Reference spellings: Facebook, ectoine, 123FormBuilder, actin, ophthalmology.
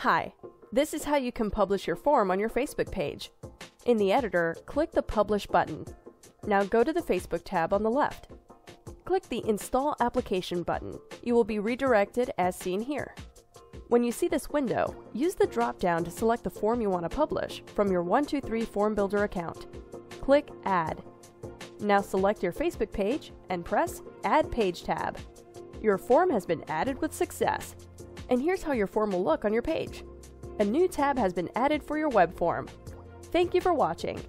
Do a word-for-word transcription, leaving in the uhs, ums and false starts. Hi, this is how you can publish your form on your Facebook page. In the editor, click the Publish button. Now go to the Facebook tab on the left. Click the Install Application button. You will be redirected as seen here. When you see this window, use the drop-down to select the form you want to publish from your one two three Form Builder account. Click Add. Now select your Facebook page and press Add Page tab. Your form has been added with success. And here's how your form will look on your page. A new tab has been added for your web form. Thank you for watching.